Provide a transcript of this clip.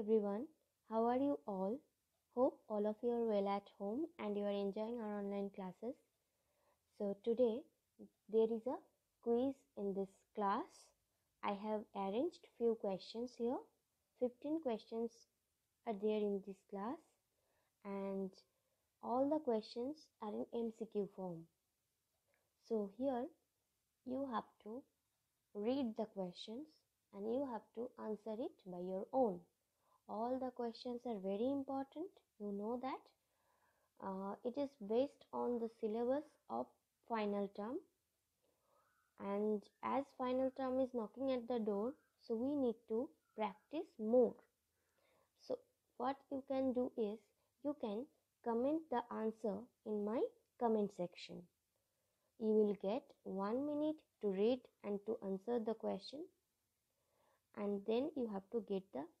everyone, how are you all? Hope all of you are well at home and you are enjoying our online classes. So today there is a quiz in this class. I have arranged few questions here. 15 questions are there in this class and all the questions are in MCQ form. So here you have to read the questions and you have to answer it by your own. All the questions are very important, you know that. It is based on the syllabus of final term, and as final term is knocking at the door, so we need to practice more. So what you can do is you can comment the answer in my comment section. You will get 1 minute to read and to answer the question, and then you have to get the